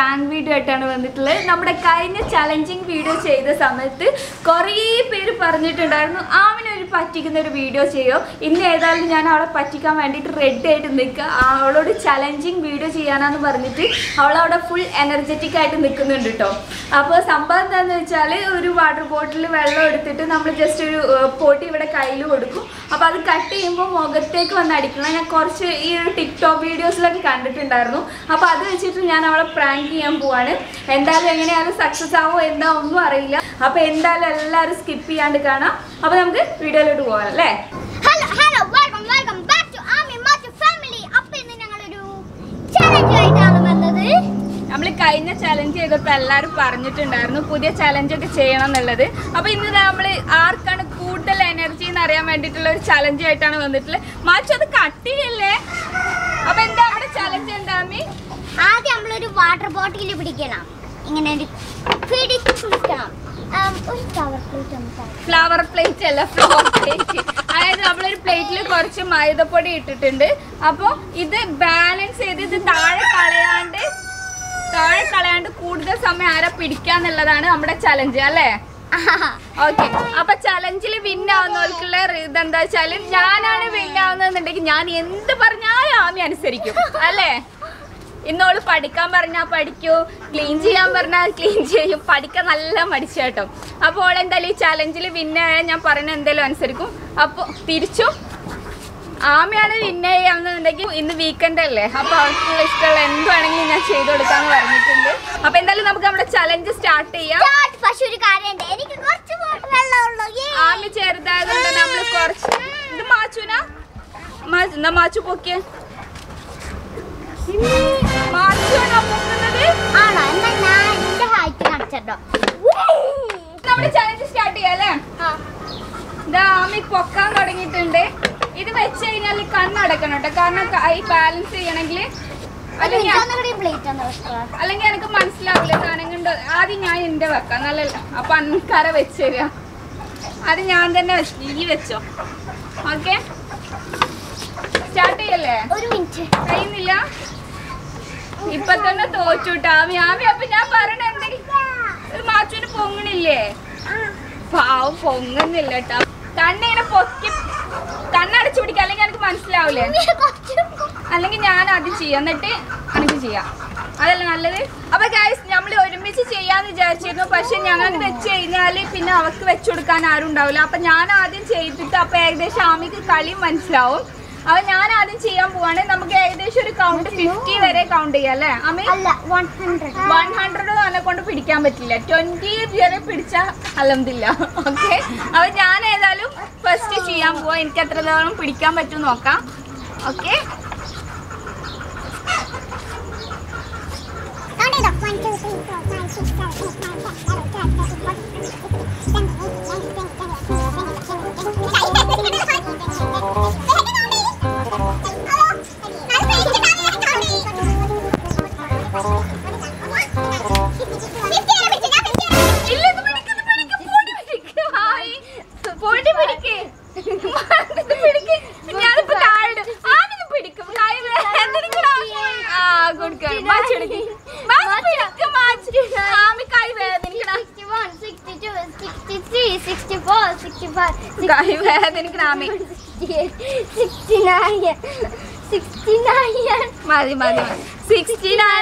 prank video ആയിട്ടാണ് വന്നിട്ടുള്ളത്. നമ്മുടെ കഴിഞ്ഞ ചലഞ്ചിങ് വീഡിയോ ചെയ്ത സമയത്ത് കുറേ പേര് പറഞ്ഞിട്ടുണ്ടായിരുന്നു ആമിനെ ഒരു പറ്റിക്കുന്ന ഒരു വീഡിയോ ചെയ്യോ. ഇന്ന് ഏതായാലും ഞാൻ അവളെ പറ്റിക്കാൻ വേണ്ടിയിട്ട് റെഡി ആയിട്ട് നിൽക്കുക. അവളോട് ചലഞ്ചിങ് വീഡിയോ ചെയ്യാനാണെന്ന് പറഞ്ഞിട്ട് അവളവിടെ ഫുൾ എനർജറ്റിക് ആയിട്ട് നിൽക്കുന്നുണ്ട് കേട്ടോ. അപ്പോൾ സംഭവം എന്താണെന്ന് വെച്ചാൽ ഒരു വാട്ടർ ബോട്ടിൽ വെള്ളം എടുത്തിട്ട് നമ്മൾ ജസ്റ്റ് ഒരു പോട്ടി ഇവിടെ കയ്യിൽ കൊടുക്കും. അപ്പോൾ അത് കട്ട് ചെയ്യുമ്പോൾ മുഖത്തേക്ക് വന്ന് അടിക്കണം. ഞാൻ കുറച്ച് ഈ ഒരു ടിക്ടോക്ക് വീഡിയോസിലൊക്കെ കണ്ടിട്ടുണ്ടായിരുന്നു. അപ്പോൾ അത് വെച്ചിട്ട് ഞാൻ അവളെ പ്രാങ്ക് ചെയ്യാൻ പോവാണ്. എന്തായാലും എങ്ങനെയാണ് സക്സസ് ആവുമോ എന്താ ഒന്നും അറിയില്ല. അപ്പോൾ എന്തായാലും എല്ലാവരും സ്കിപ്പ് ചെയ്യാണ്ട് കാണാം. അപ്പോൾ നമുക്ക് വീഡിയോയിലോട്ട് പോകാം അല്ലേ. നമ്മൾ കഴിഞ്ഞ ചലഞ്ച് ചെയ്തപ്പോൾ എല്ലാവരും പറഞ്ഞിട്ടുണ്ടായിരുന്നു പുതിയ ചലഞ്ചൊക്കെ ചെയ്യണം എന്നുള്ളത്. അപ്പോൾ ഇന്ന് നമ്മൾ ആർക്കാണ് കൂടുതൽ എനർജി എന്ന് അറിയാൻ വേണ്ടിയിട്ടുള്ള ഒരു ചലഞ്ച് ആയിട്ടാണ് വന്നിട്ടുള്ളത്. മാച്ചു അത് കട്ടിയല്ലേ. അപ്പോൾ എന്താ അവിടെ ചലഞ്ച് എന്താമി? ആദ്യം നമ്മളൊരു വാട്ടർ ബോട്ടിൽ പിടിക്കണം, ഇങ്ങനെ ഫ്ലവർ പ്ലേറ്റ് അല്ല ഫ്ലവർ പ്ലേറ്റ്. അതായത് നമ്മളൊരു പ്ലേറ്റിൽ കുറച്ച് മൈദപ്പൊടി ഇട്ടിട്ടുണ്ട്. അപ്പോൾ ഇത് ബാലൻസ് ചെയ്ത് ഇത് താഴെ കളയാണ്ട് കൂടുതൽ സമയം ആരാ പിടിക്കാന്നുള്ളതാണ് നമ്മുടെ ചലഞ്ച് അല്ലേ. ഓക്കെ, അപ്പൊ ചലഞ്ചിൽ വിൻ ആവുന്നവർക്കുള്ള ഇതെന്താ വെച്ചാല് ഞാനാണ് വിൻ ആവുന്നതെന്നുണ്ടെങ്കിൽ ഞാൻ എന്ത് പറഞ്ഞാലും ആമി അനുസരിക്കും അല്ലേ. ഇന്നോട് പഠിക്കാൻ പറഞ്ഞാൽ പഠിക്കൂ, ക്ലീൻ ചെയ്യാൻ പറഞ്ഞാൽ ക്ലീൻ ചെയ്യും. പഠിക്കാൻ നല്ല മടിച്ചേട്ടോ. അപ്പോൾ ഓളെന്തായാലും ഈ ചലഞ്ചിൽ വിന്നായാൽ ഞാൻ പറയുന്ന എന്തായാലും അനുസരിക്കും. അപ്പോൾ തിരിച്ചു ആമയാണ് വിന്നേ ആവുന്നുണ്ടെങ്കിൽ ഇന്ന് വീക്കെൻഡ് അല്ലേ, അപ്പോൾ അവൾക്കുള്ള ഇഷ്ടമുള്ള എന്താണെങ്കിലും ഞാൻ ചെയ്ത് കൊടുക്കാമെന്ന് പറഞ്ഞിട്ടുണ്ട്. അപ്പോൾ എന്തായാലും നമുക്ക് നമ്മുടെ ചലഞ്ച് സ്റ്റാർട്ട് ചെയ്യാം. പക്ഷെ ഒരു കാര്യമുണ്ട്, എനിക്ക് കുറച്ച് ആമി ചെറുതായതുകൊണ്ട് നമ്മൾ കുറച്ച് ഇത് മാച്ചുനാ മാച്ചു പൊക്കിയ പൊക്കാൻ തുടങ്ങിയിട്ടുണ്ട്. ഇത് വെച്ച് കഴിഞ്ഞാൽ കണ്ണടക്കണം കേട്ടോ, കാരണം കൈ ബാലൻസ് ചെയ്യണമെങ്കിൽ അല്ലെങ്കിൽ എനിക്ക് മനസ്സിലാവില്ല കനങ്ങുണ്ടോ. ആദ്യം ഞാൻ എന്റെ വെക്കാം നല്ലല്ല. അപ്പൊ അന്നക്കര വെച്ച് തരിക, അത് ഞാൻ തന്നെ ഈ വെച്ചോ. ഓക്കെ സ്റ്റാർട്ട് ചെയ്യല്ലേ. ഒരു മിനിറ്റ് കഴിയുന്നില്ല, ഇപ്പൊ തന്നെ തോച്ചുട്ടാ ആമി. അപ്പൊ ഞാൻ പറയണ എന്തെങ്കിലും മാച്ചുവിന് പൊങ്ങണില്ലേ? പാവം പൊങ്ങുന്നില്ല കേട്ടോ. കണ്ണിങ്ങനെ പൊക്കി കണ്ണടച്ചു പിടിക്കുക, അല്ലെങ്കിൽ എനിക്ക് മനസ്സിലാവില്ലേ. അല്ലെങ്കിൽ ഞാൻ അത് ചെയ്യാം, എന്നിട്ട് എനിക്ക് ചെയ്യാം, അതല്ല നല്ലത്. അപ്പൊ ഗൈസ് നമ്മൾ ഒരുമിച്ച് ചെയ്യാന്ന് വിചാരിച്ചിരുന്നു, പക്ഷെ ഞങ്ങൾ വെച്ച് കഴിഞ്ഞാല് പിന്നെ അവർക്ക് വെച്ചു കൊടുക്കാൻ ആരും ഉണ്ടാവില്ല. അപ്പൊ ഞാൻ ആദ്യം ചെയ്തിട്ട് അപ്പൊ ഏകദേശം ആമിക്ക് കളി മനസ്സിലാവും. അപ്പൊ ഞാൻ ആദ്യം ചെയ്യാൻ പോവാണ്. നമുക്ക് ഏകദേശം ഒരു കൗണ്ട് 50 വരെ കൗണ്ട് ചെയ്യാം അല്ലേ അമ്മ. 100 തന്നെ കൊണ്ട് പിടിക്കാൻ പറ്റില്ല, 20 വരെ പിടിച്ചാൽ അലംതില്ല. ഓക്കെ, അപ്പൊ ഞാൻ ഏതായാലും ഫസ്റ്റ് ചെയ്യാൻ പോവാ. എനിക്ക് എത്രത്തോളം പിടിക്കാൻ പറ്റും നോക്കാം. ഓക്കെ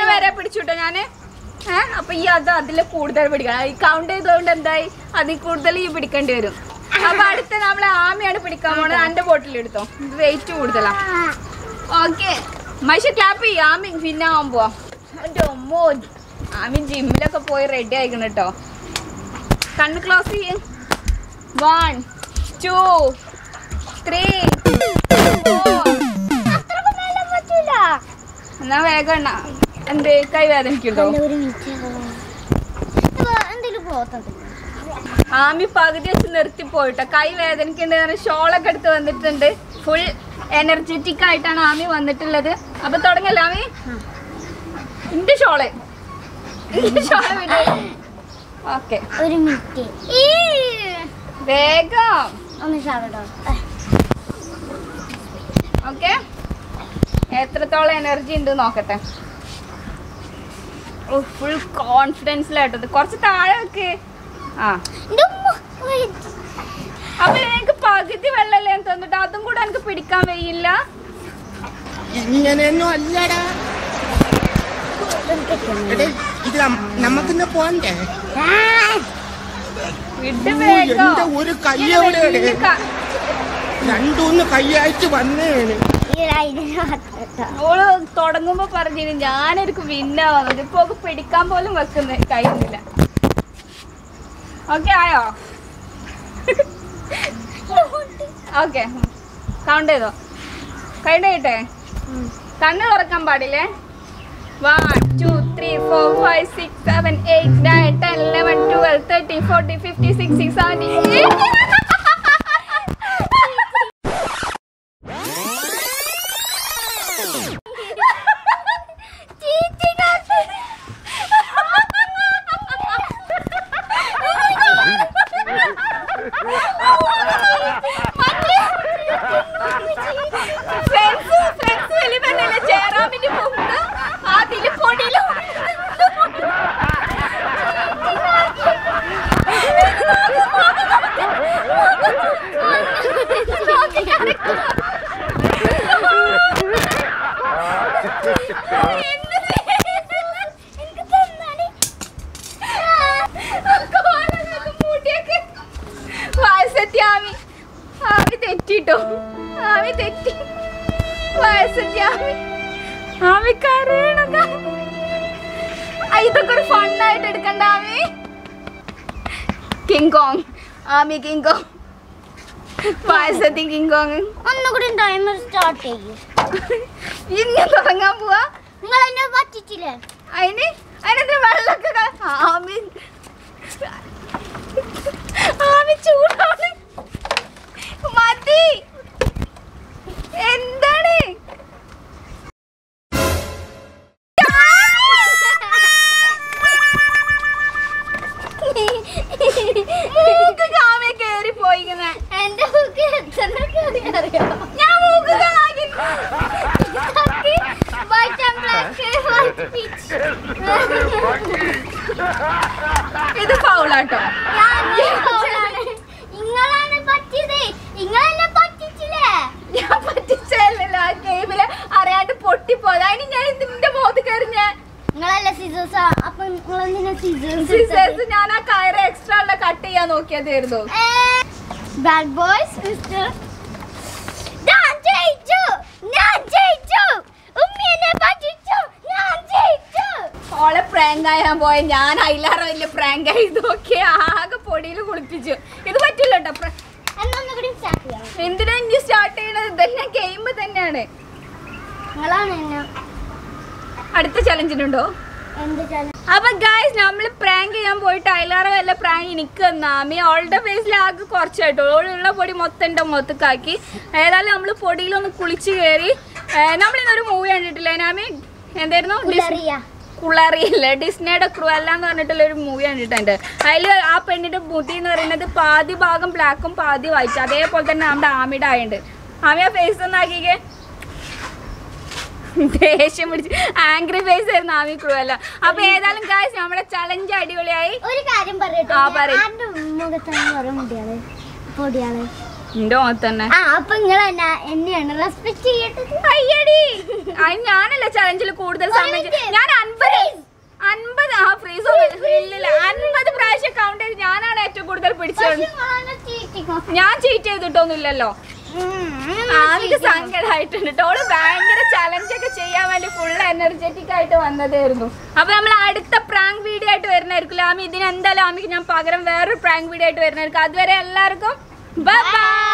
വരെ പിടിച്ചുട്ടോ ഞാന്. അപ്പൊ ഈ അത് അതിൽ കൂടുതൽ പിടിക്കണം. ഈ കൗണ്ട് ചെയ്തോണ്ട് എന്തായി അതിൽ കൂടുതൽ ഈ പിടിക്കേണ്ടി വരും. അപ്പൊ അടുത്ത നമ്മളെ ആമയാണ് പിടിക്കാൻ പോണത്. എന്റെ ബോട്ടിൽ എടുത്തോ, വെയിറ്റ് കൂടുതലാ. ഓക്കെ മൈഷ ക്ലാപ്പ് ചെയ്യ, ആമി വിന്നാവാൻ പോവാ. ആമി ജിമ്മിലൊക്കെ പോയി റെഡി ആയിക്കണം കേട്ടോ. കണ്ണ് ക്ലോസ് ചെയ്യ. 1 2 3 4 എന്നാ വേഗം. എന്ത് കൈ വേദനയ്ക്കുണ്ടോ? ആമി പകുതി വെച്ച് നിർത്തി പോയിട്ടോ. കൈ വേദനയ്ക്കുണ്ട്. ഷോളൊക്കെ എടുത്ത് വന്നിട്ടുണ്ട്. ഫുൾ എനർജറ്റിക് ആയിട്ടാണ് ആമി വന്നിട്ടുള്ളത്. അപ്പൊ തുടങ്ങല്ലേ ആമി. എന്റെ ഷോളെ ഓക്കെ വേഗം. ഓക്കെ എത്രത്തോളം എനർജി ഉണ്ട് നോക്കട്ടെ. ഫുൾ കോൺഫിഡൻസിലായിട്ടത് കുറച്ച് താഴെ വെക്ക്. ആ അപ്പൊ എനിക്ക് പകുതി വെള്ളല്ലേ തോന്നിട്ട് അതും കൂടെ എനിക്ക് പിടിക്കാൻ കഴിയില്ല. ഇങ്ങനെയൊന്നും അല്ലടാ ഇത് നമ്മക്കിന്നെ പോണ്ടേ. ഒരു കയ്യോടെ രണ്ടൂന്ന് കയ്യായിട്ട് വന്നേന്. ഓള് തുടങ്ങുമ്പോ പറഞ്ഞിരുന്നു ഞാനൊരു വിന്നാ വന്നത്, ഇപ്പൊ പിടിക്കാൻ പോലും വെക്കുന്ന കഴിയുന്നില്ല. ഓക്കെ ആയോ? ഓക്കെ കൗണ്ട് ചെയ്തോ. കൗണ്ട് ചെയ്യട്ടെ? കണ്ണ് തുറക്കാൻ പാടില്ലേ? 1 2 3 4 5 6 7 8 9 10 11 12 13 14 15 16 17 18. ഞാൻ അയിലാറ വലിയ പ്രാങ്ക് ആയത് നോക്കിയ ആകെ പൊടിയിൽ കുളിപ്പിച്ചു. ഇത് പറ്റില്ല കേട്ടോ. എന്തിനാ ഇനി സ്റ്റാർട്ട് ചെയ്യണത്? ഇതന്നെ ഗെയിം തന്നെയാണ്. അടുത്ത ചലഞ്ചിനുണ്ടോ? അപ്പൊ ഗൈസ് നമ്മള് പ്രാങ്ക് ചെയ്യാൻ പോയിട്ട് അയിലാറ വല്ല പ്രാങ്ക് എനിക്കെന്നാ അമ്മ ഓളുടെ ഫേസിൽ ആകെ കുറച്ചായിട്ടോ. ഓളുള്ള പൊടി മൊത്തം എൻ്റെ മൊത്തക്കാക്കി. ഏതായാലും നമ്മള് പൊടിയിലൊന്ന് കുളിച്ചു കയറി. നമ്മളിന്നൊരു മൂവി കണ്ടിട്ടില്ല നാമി, എന്തായിരുന്നു കുളറിയില്ല, ഡിസ്നയുടെ ക്രൂവല്ല എന്ന് പറഞ്ഞിട്ടുള്ള ഒരു മൂവി കണ്ടിട്ടുണ്ട്. അതിൽ ആ പെണ്ണിൻ്റെ മുടി എന്ന് പറയുന്നത് പാതി ഭാഗം ബ്ലാക്കും പാതി വൈറ്റ്, അതേപോലെ തന്നെ നമ്മുടെ ആമിയുടെ ആയുണ്ട്. ആമി ആ ഫേസ് ഒന്നാക്കിക്കേ, ദേഷ്യം പിടിച്ച് ആംഗ്രി ഫേസ് ആയിരുന്നു ആമി ക്രൂവല്ല. അപ്പൊ ഏതായാലും ഗൈസ് നമ്മുടെ ചലഞ്ച് അടിപൊളിയായി. ഒരു കാര്യം പറയട്ടെ, ഞാനല്ല ചലഞ്ചിൽ കൂടുതൽ സമയം ഞാൻ 50 പ്രാവശ്യം കൗണ്ട് ചെയ്ത് ഞാനാണ് ഏറ്റവും കൂടുതൽ പിടിച്ചത്. ഞാൻ ചീറ്റ് ചെയ്തിട്ടൊന്നുമില്ലല്ലോ. ആദ്യം സങ്കടമായിട്ടുണ്ട്. ഓള് ഭയങ്കര ചലഞ്ച് ഒക്കെ ചെയ്യാൻ വേണ്ടി ഫുൾ എനർജറ്റിക് ആയിട്ട് വന്നതായിരുന്നു. അപ്പൊ നമ്മൾ അടുത്ത പ്രാങ്ക് വീഡിയോ ആയിട്ട് വരുന്നതായിരിക്കും ആമി. ഇതിനെന്തായാലും ആമിക്ക് ഞാൻ പകരം വേറൊരു പ്രാങ്ക് വീഡിയോ ആയിട്ട് വരുന്നതായിരിക്കും. അതുവരെ എല്ലാവർക്കും Bye-bye.